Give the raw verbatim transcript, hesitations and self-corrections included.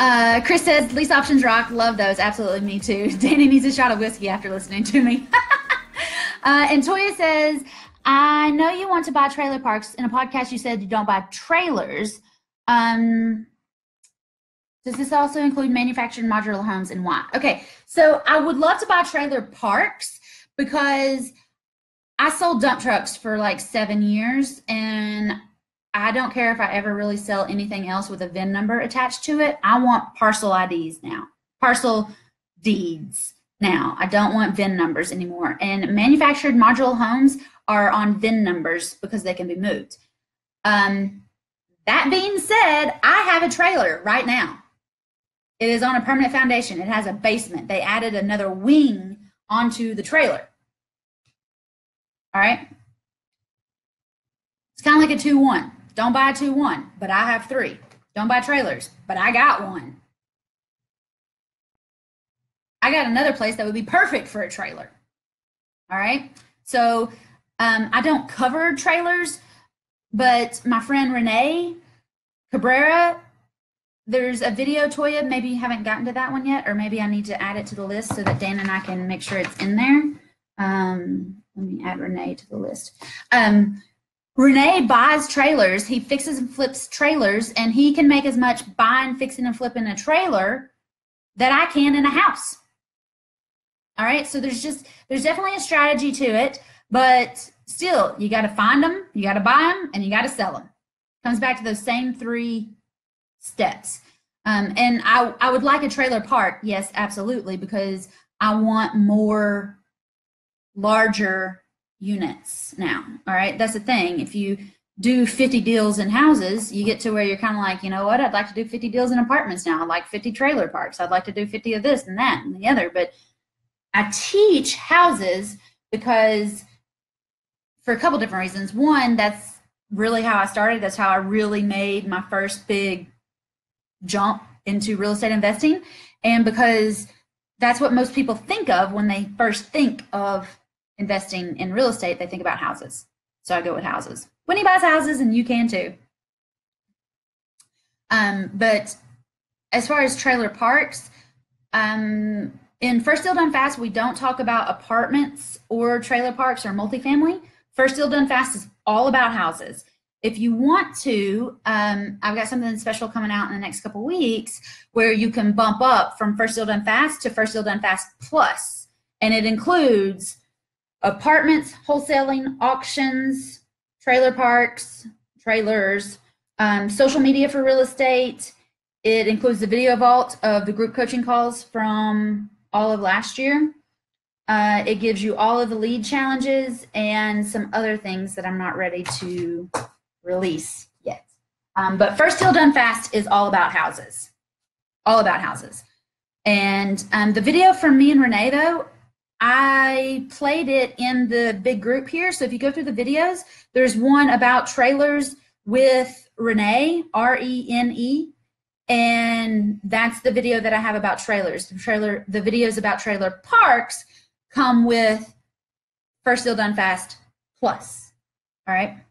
Uh, Chris says, least options rock. Love those. Absolutely. Me too. Danny needs a shot of whiskey after listening to me. uh, and Toya says, I know you want to buy trailer parks. In a podcast, you said you don't buy trailers. Um, does this also include manufactured modular homes, and why? Okay. So I would love to buy trailer parks because I sold dump trucks for like seven years and I don't care if I ever really sell anything else with a V I N number attached to it. I want parcel I Ds now, parcel deeds now. I don't want V I N numbers anymore. And manufactured modular homes are on V I N numbers because they can be moved. Um, that being said, I have a trailer right now. It is on a permanent foundation. It has a basement. They added another wing onto the trailer. All right. It's kind of like a two one. Don't buy a two one, but I have three. Don't buy trailers, but I got one. I got another place that would be perfect for a trailer. All right. So um, I don't cover trailers, but my friend René Cabrera, there's a video, Toya, maybe you haven't gotten to that one yet, or maybe I need to add it to the list so that Dan and I can make sure it's in there. Um, let me add René to the list. Um, René buys trailers, he fixes and flips trailers, and he can make as much buying, fixing, and flipping a trailer that I can in a house. All right, so there's just, there's definitely a strategy to it, but still, you gotta find them, you gotta buy them, and you gotta sell them. Comes back to those same three steps. Um, and I, I would like a trailer park, yes, absolutely, because I want more larger units now. All right, that's the thing. If you do fifty deals in houses, you get to where you're kind of like, you know what, I'd like to do fifty deals in apartments now. I'd like fifty trailer parks. I'd like to do fifty of this and that and the other. But I teach houses because for a couple different reasons. One, that's really how I started. That's how I really made my first big jump into real estate investing. And because that's what most people think of when they first think of investing in real estate, they think about houses. So I go with houses. When he buys houses, and you can too. Um, but as far as trailer parks, um, in First Deal Done Fast, we don't talk about apartments or trailer parks or multifamily. First Deal Done Fast is all about houses. If you want to, um, I've got something special coming out in the next couple weeks where you can bump up from First Deal Done Fast to First Deal Done Fast Plus, and it includes apartments, wholesaling, auctions, trailer parks, trailers, um, social media for real estate. It includes the video vault of the group coaching calls from all of last year. Uh, it gives you all of the lead challenges and some other things that I'm not ready to release yet. Um, but First Deal Done Fast is all about houses, all about houses. And um, the video from me and Renee, though, I played it in the big group here. So if you go through the videos, there's one about trailers with Renee, R E N E, and that's the video that I have about trailers. The trailer, the videos about trailer parks come with First Deal Done Fast Plus. All right.